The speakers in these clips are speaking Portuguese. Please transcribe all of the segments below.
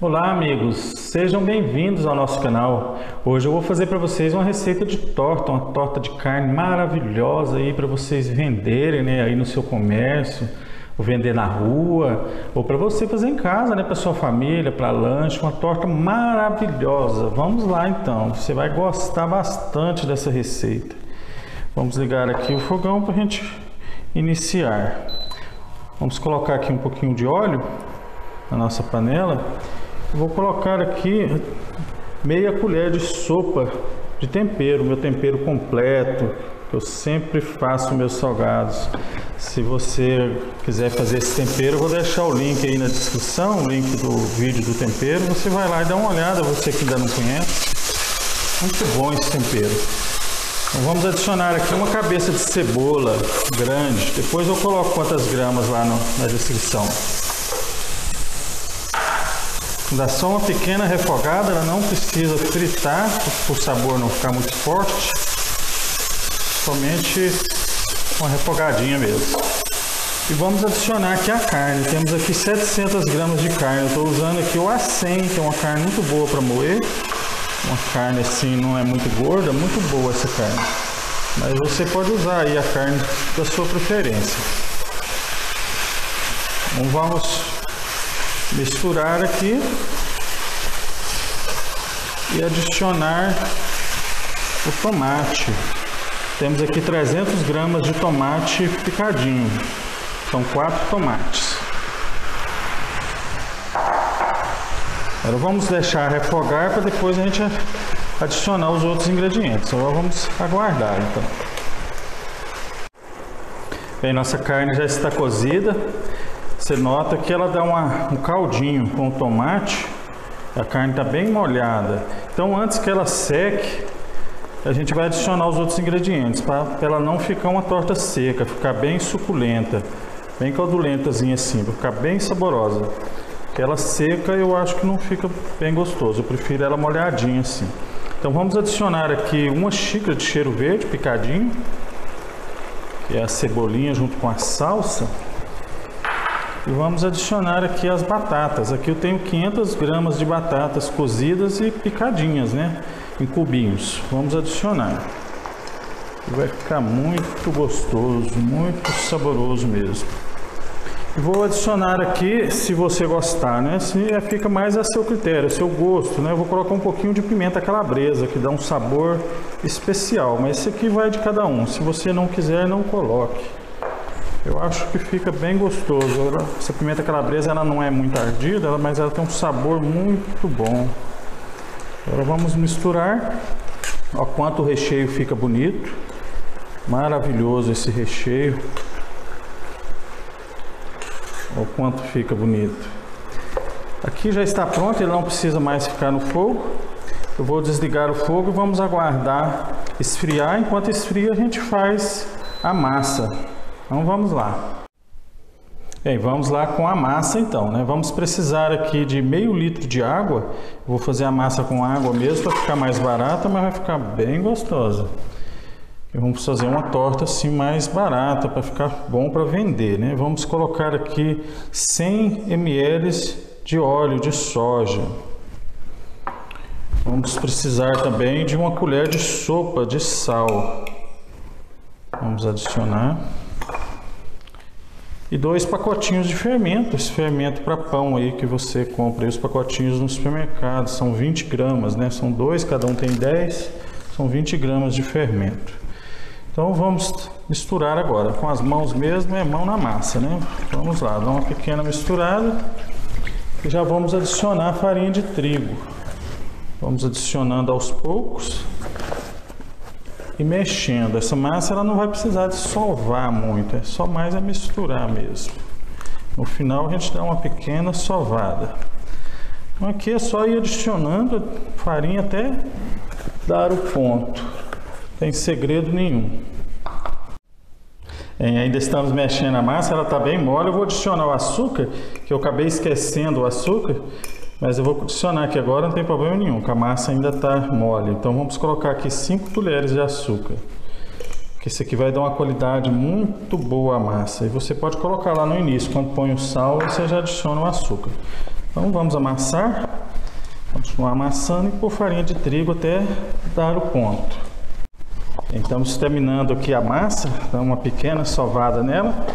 Olá amigos, sejam bem-vindos ao nosso canal. Hoje eu vou fazer para vocês uma receita de torta, uma torta de carne maravilhosa aí para vocês venderem, né, aí no seu comércio, ou vender na rua, ou para você fazer em casa, né, para sua família, para lanche, uma torta maravilhosa. Vamos lá então, você vai gostar bastante dessa receita. Vamos ligar aqui o fogão para a gente iniciar. Vamos colocar aqui um pouquinho de óleo na nossa panela. Vou colocar aqui meia colher de sopa de tempero, meu tempero completo, que eu sempre faço meus salgados. Se você quiser fazer esse tempero, eu vou deixar o link aí na descrição, o link do vídeo do tempero. Você vai lá e dá uma olhada, você que ainda não conhece. Muito bom esse tempero. Então vamos adicionar aqui uma cabeça de cebola grande. Depois eu coloco quantas gramas lá na descrição. Dá só uma pequena refogada, ela não precisa fritar, para o sabor não ficar muito forte. Somente uma refogadinha mesmo. E vamos adicionar aqui a carne. Temos aqui 700 gramas de carne. Eu estou usando aqui o A100, que é uma carne muito boa para moer. Uma carne assim não é muito gorda, muito boa essa carne. Mas você pode usar aí a carne da sua preferência. Então vamos misturar aqui e adicionar o tomate. Temos aqui 300 gramas de tomate picadinho, são 4 tomates. Agora vamos deixar refogar para depois a gente adicionar os outros ingredientes. Agora vamos aguardar então. Bem, nossa carne já está cozida. Você nota que ela dá um caldinho com o tomate, a carne está bem molhada. Então antes que ela seque, a gente vai adicionar os outros ingredientes, para ela não ficar uma torta seca, ficar bem suculenta, bem caudulentazinha assim, para ficar bem saborosa. Porque ela seca eu acho que não fica bem gostoso, eu prefiro ela molhadinha assim. Então vamos adicionar aqui uma xícara de cheiro verde picadinho, que é a cebolinha junto com a salsa. E vamos adicionar aqui as batatas. Aqui eu tenho 500 gramas de batatas cozidas e picadinhas, né, em cubinhos. Vamos adicionar. Vai ficar muito gostoso, muito saboroso mesmo. E vou adicionar aqui, se você gostar, né, se fica mais a seu critério, a seu gosto, né. Eu vou colocar um pouquinho de pimenta calabresa, que dá um sabor especial. Mas esse aqui vai de cada um. Se você não quiser, não coloque. Eu acho que fica bem gostoso. Essa pimenta calabresa ela não é muito ardida, mas ela tem um sabor muito bom. Agora vamos misturar. Olha quanto o recheio fica bonito. Maravilhoso esse recheio. Olha quanto fica bonito. Aqui já está pronto, ele não precisa mais ficar no fogo. Eu vou desligar o fogo e vamos aguardar esfriar. Enquanto esfria a gente faz a massa. Então vamos lá. Bem, vamos lá com a massa então, né? Vamos precisar aqui de meio litro de água. Vou fazer a massa com água mesmo para ficar mais barata, mas vai ficar bem gostosa. E vamos fazer uma torta assim mais barata para ficar bom para vender, né? Vamos colocar aqui 100 ml de óleo de soja. Vamos precisar também de uma colher de sopa de sal. Vamos adicionar. E 2 pacotinhos de fermento, esse fermento para pão aí que você compra. E os pacotinhos no supermercado são 20 gramas, né? São 2, cada um tem 10, são 20 gramas de fermento. Então vamos misturar agora, com as mãos mesmo, é mão na massa, né? Vamos lá, dá uma pequena misturada e já vamos adicionar a farinha de trigo. Vamos adicionando aos poucos e mexendo. Essa massa ela não vai precisar dissolvar muito, é só mais a misturar mesmo. No final a gente dá uma pequena sovada. Então aqui é só ir adicionando farinha até dar o ponto, não tem segredo nenhum. E ainda estamos mexendo a massa, ela está bem mole. Eu vou adicionar o açúcar, que eu acabei esquecendo o açúcar, mas eu vou adicionar aqui agora, não tem problema nenhum, que a massa ainda está mole. Então vamos colocar aqui 5 colheres de açúcar, que isso aqui vai dar uma qualidade muito boa à massa. E você pode colocar lá no início, quando põe o sal, você já adiciona o açúcar. Então vamos amassar, continuar amassando e pôr farinha de trigo até dar o ponto. Então, terminando aqui a massa, dá uma pequena sovada nela.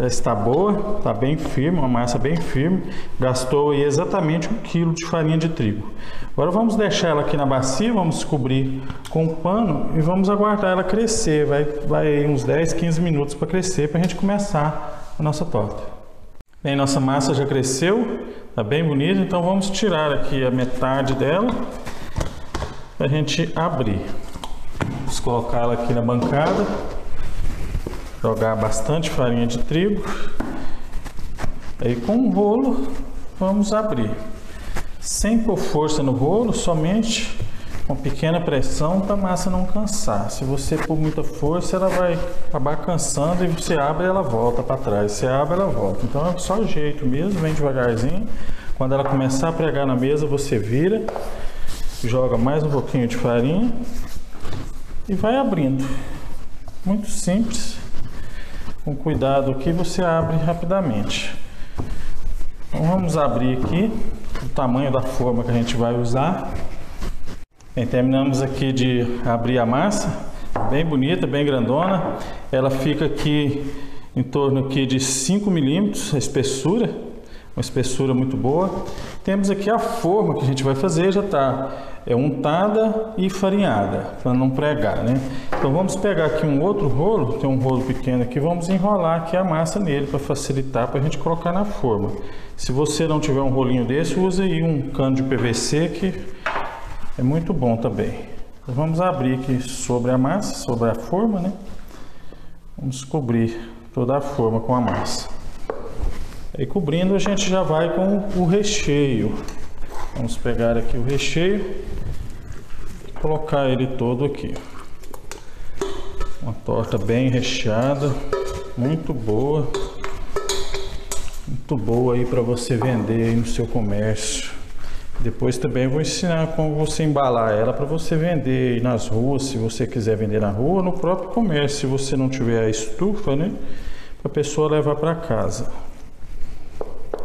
Já está boa, está bem firme, uma massa bem firme. Gastou aí exatamente 1 kg de farinha de trigo. Agora vamos deixar ela aqui na bacia, vamos cobrir com um pano e vamos aguardar ela crescer. Vai uns 10, 15 minutos para crescer, para a gente começar a nossa torta. Bem, nossa massa já cresceu, está bem bonita, então vamos tirar aqui a metade dela para a gente abrir. Vamos colocar ela aqui na bancada. Jogar bastante farinha de trigo, aí com o rolo vamos abrir, sem pôr força no rolo, somente com pequena pressão para a massa não cansar. Se você pôr muita força, ela vai acabar cansando e você abre e ela volta para trás, você abre e ela volta. Então é só o jeito mesmo, vem devagarzinho. Quando ela começar a pregar na mesa, você vira, joga mais um pouquinho de farinha e vai abrindo. Muito simples. Com cuidado aqui, você abre rapidamente. Então, vamos abrir aqui o tamanho da forma que a gente vai usar. Bem, terminamos aqui de abrir a massa, bem bonita, bem grandona. Ela fica aqui em torno aqui de 5 milímetros, a espessura, uma espessura muito boa. Temos aqui a forma que a gente vai fazer, já está untada e farinhada, para não pregar, né? Então vamos pegar aqui um outro rolo, tem um rolo pequeno aqui, vamos enrolar aqui a massa nele para facilitar, para a gente colocar na forma. Se você não tiver um rolinho desse, use aí um cano de PVC, que é muito bom também. Então, vamos abrir aqui sobre a massa, sobre a forma, né? Vamos cobrir toda a forma com a massa. E cobrindo, a gente já vai com o recheio. Vamos pegar aqui o recheio e colocar ele todo aqui. Uma torta bem recheada, muito boa aí para você vender aí no seu comércio. Depois também vou ensinar como você embalar ela para você vender aí nas ruas, se você quiser vender na rua, no próprio comércio, se você não tiver a estufa, né, para a pessoa levar para casa.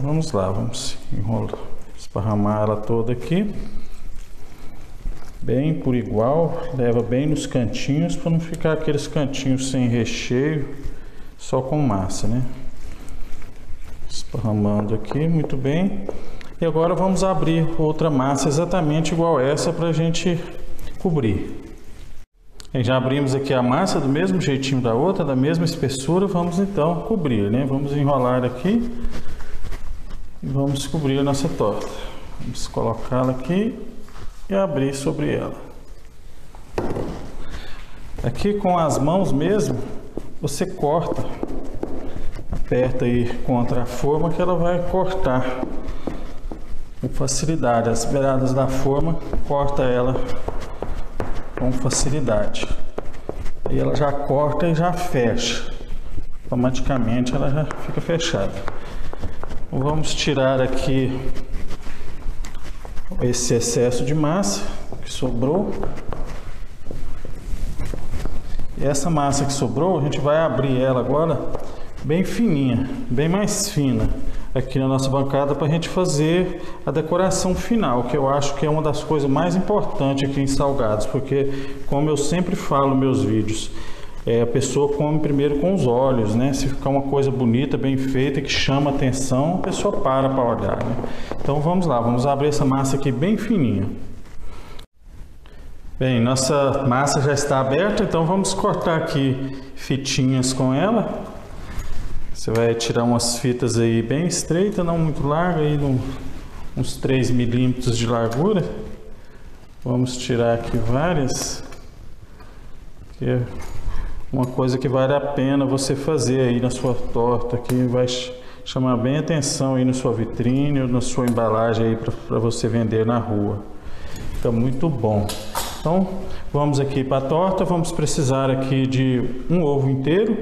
Vamos lá, vamos enrolar. Esparramar ela toda aqui, bem por igual, leva bem nos cantinhos para não ficar aqueles cantinhos sem recheio, só com massa, né? Esparramando aqui, muito bem. E agora vamos abrir outra massa exatamente igual essa para a gente cobrir. E já abrimos aqui a massa do mesmo jeitinho da outra, da mesma espessura, vamos então cobrir, né? Vamos enrolar aqui. Vamos cobrir a nossa torta. Vamos colocá-la aqui e abrir sobre ela. Aqui com as mãos mesmo, você corta, aperta aí contra a forma que ela vai cortar com facilidade. As beiradas da forma, corta ela com facilidade. Aí ela já corta e já fecha. Automaticamente ela já fica fechada. Vamos tirar aqui esse excesso de massa que sobrou. E essa massa que sobrou, a gente vai abrir ela agora bem fininha, bem mais fina aqui na nossa bancada para a gente fazer a decoração final, que eu acho que é uma das coisas mais importantes aqui em salgados, porque como eu sempre falo nos meus vídeos, a pessoa come primeiro com os olhos, né? Se ficar uma coisa bonita, bem feita, que chama atenção, a pessoa para olhar, né? Então vamos lá, vamos abrir essa massa aqui bem fininha. Bem, nossa massa já está aberta, então vamos cortar aqui fitinhas com ela. Você vai tirar umas fitas aí bem estreita, não muito larga, aí uns 3 milímetros de largura. Vamos tirar aqui várias. Aqui. Uma coisa que vale a pena você fazer aí na sua torta, que vai chamar bem atenção aí na sua vitrine ou na sua embalagem aí para você vender na rua. Fica muito bom. Então, vamos aqui para a torta, vamos precisar aqui de um ovo inteiro.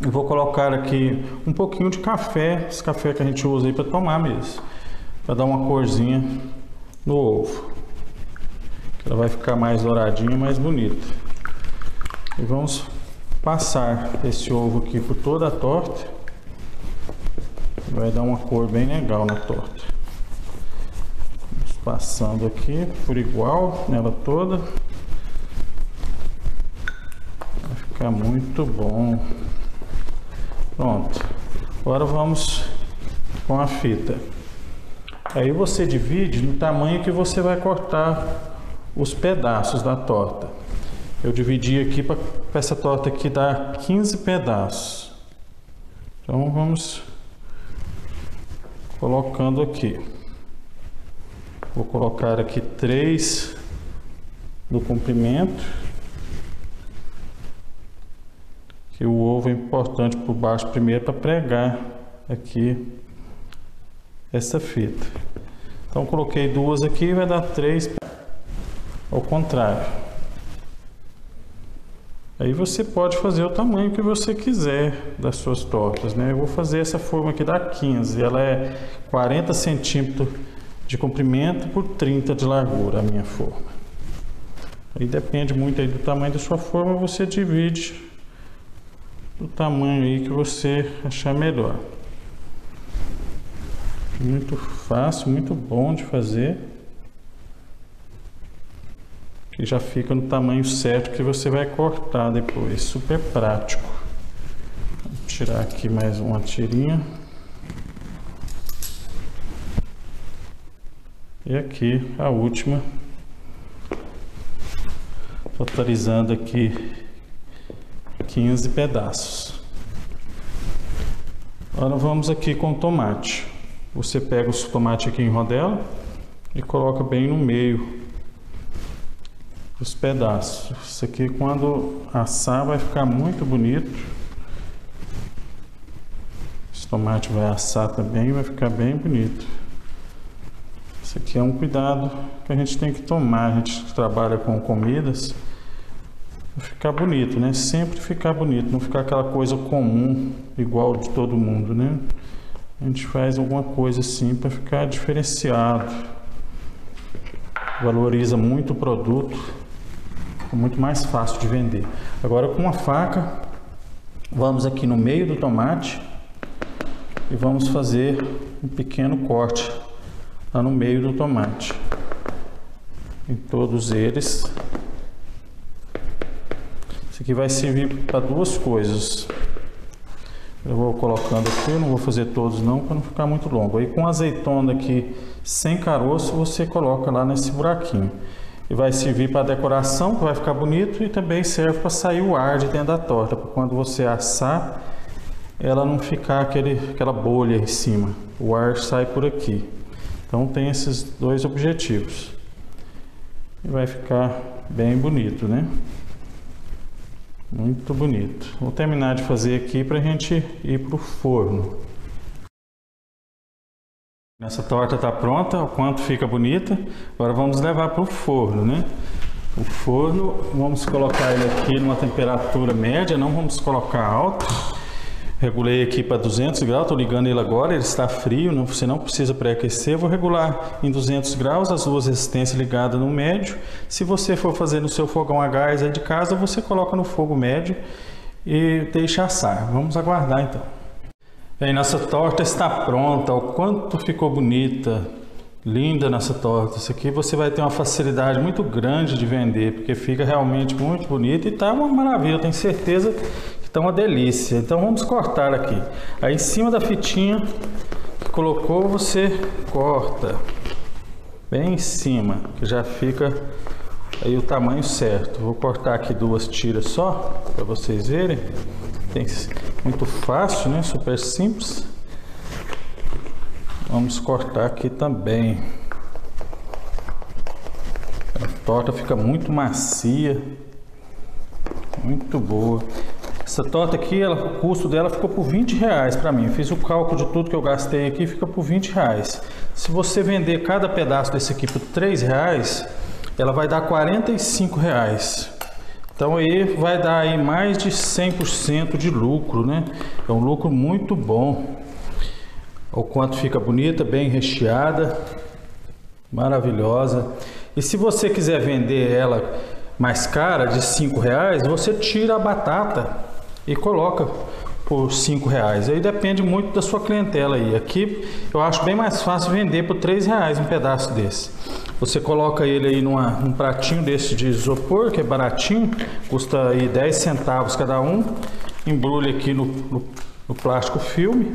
Eu vou colocar aqui um pouquinho de café, esse café que a gente usa aí para tomar mesmo, para dar uma corzinha no ovo. Ela vai ficar mais douradinha, mais bonita. E vamos passar esse ovo aqui por toda a torta. Vai dar uma cor bem legal na torta. passando aqui por igual nela toda, vai ficar muito bom. Pronto, agora vamos com a fita. Aí você divide no tamanho que você vai cortar os pedaços da torta. Eu dividi aqui para essa torta aqui dar 15 pedaços. Então vamos colocando aqui. Vou colocar aqui 3 do comprimento. Que o ovo é importante por baixo primeiro para pregar aqui essa fita. Então coloquei 2 aqui e vai dar 3 ao contrário. Aí você pode fazer o tamanho que você quiser das suas tortas, né? Eu vou fazer essa forma aqui da 15, ela é 40 centímetros de comprimento por 30 de largura, a minha forma. Aí depende muito aí do tamanho da sua forma, você divide o tamanho aí que você achar melhor. Muito fácil, muito bom de fazer. Que já fica no tamanho certo que você vai cortar depois. Super prático. Vou tirar aqui mais uma tirinha. E aqui a última. Totalizando aqui 15 pedaços. Agora vamos aqui com o tomate. Você pega o tomate aqui em rodela e coloca bem no meio os pedaços. Isso aqui quando assar vai ficar muito bonito. Esse tomate vai assar também e vai ficar bem bonito. Isso aqui é um cuidado que a gente tem que tomar. A gente trabalha com comidas para ficar bonito, né? Sempre ficar bonito, não ficar aquela coisa comum, igual de todo mundo, né? A gente faz alguma coisa assim para ficar diferenciado. Valoriza muito o produto. É muito mais fácil de vender. Agora com uma faca, vamos aqui no meio do tomate e vamos fazer um pequeno corte lá no meio do tomate. Em todos eles. Isso aqui vai servir para duas coisas. Eu vou colocando aqui, eu não vou fazer todos não, para não ficar muito longo. Aí com azeitona aqui, sem caroço, você coloca lá nesse buraquinho. E vai servir para decoração, que vai ficar bonito, e também serve para sair o ar de dentro da torta, para quando você assar, ela não ficar aquela bolha em cima. O ar sai por aqui. Então tem esses dois objetivos. E vai ficar bem bonito, né? Muito bonito. Vou terminar de fazer aqui para a gente ir para o forno. Essa torta está pronta, o quanto fica bonita. Agora vamos levar para o forno, né? O forno, vamos colocar ele aqui numa temperatura média, não vamos colocar alta. Regulei aqui para 200 graus, estou ligando ele agora, ele está frio, não, você não precisa pré-aquecer. Vou regular em 200 graus, as duas resistências ligadas no médio. Se você for fazer no seu fogão a gás aí de casa, você coloca no fogo médio e deixa assar. Vamos aguardar então. Bem, nossa torta está pronta, o quanto ficou bonita, linda nossa torta. Isso aqui você vai ter uma facilidade muito grande de vender, porque fica realmente muito bonita e está uma maravilha, eu tenho certeza. Então, uma delícia. Então, vamos cortar aqui. Aí, em cima da fitinha que colocou, você corta bem em cima, que já fica aí o tamanho certo. Vou cortar aqui 2 tiras só, para vocês verem. Tem, muito fácil, né? Super simples. Vamos cortar aqui também. A torta fica muito macia, muito boa. Essa torta aqui, o custo dela ficou por R$20 para mim. Eu fiz o cálculo de tudo que eu gastei aqui, fica por R$20. Se você vender cada pedaço desse aqui por R$3, ela vai dar R$45. Então aí vai dar aí mais de 100% de lucro, né? É um lucro muito bom. Olha o quanto fica bonita, bem recheada, maravilhosa. E se você quiser vender ela mais cara, de R$5, você tira a batata e coloca por R$5. Aí depende muito da sua clientela aí. Aqui eu acho bem mais fácil vender por R$3 um pedaço desse. Você coloca ele aí num pratinho desse de isopor, que é baratinho, custa aí 10 centavos cada um. Embrulha aqui no plástico filme,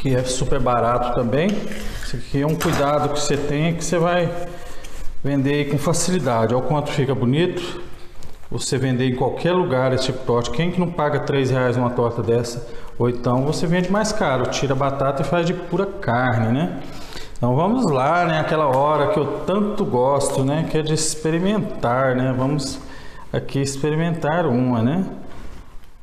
que é super barato também. Isso aqui é um cuidado que você tem, que você vai vender com facilidade. Olha o quanto fica bonito. Você vender em qualquer lugar esse tipo de torta. Quem que não paga R$3 uma torta dessa? Ou então você vende mais caro, tira a batata e faz de pura carne, né? Então vamos lá, né? Aquela hora que eu tanto gosto, né? Que é de experimentar, né? Vamos aqui experimentar uma, né?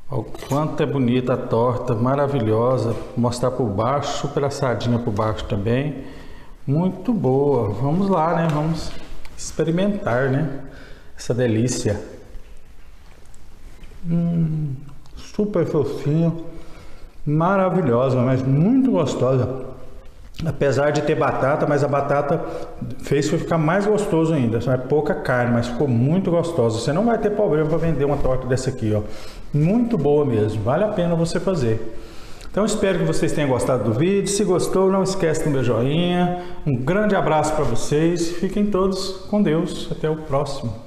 Olha o quanto é bonita a torta, maravilhosa. Vou mostrar por baixo, super assadinha por baixo também. Muito boa. Vamos lá, né? Vamos experimentar, né? Essa delícia. Super fofinha, maravilhosa, mas muito gostosa. Apesar de ter batata, mas a batata fez ficar mais gostoso ainda. É pouca carne, mas ficou muito gostosa. Você não vai ter problema para vender uma torta dessa aqui, ó. Muito boa mesmo, vale a pena você fazer. Então espero que vocês tenham gostado do vídeo. Se gostou, não esquece do meu joinha. Um grande abraço para vocês. Fiquem todos com Deus. Até o próximo.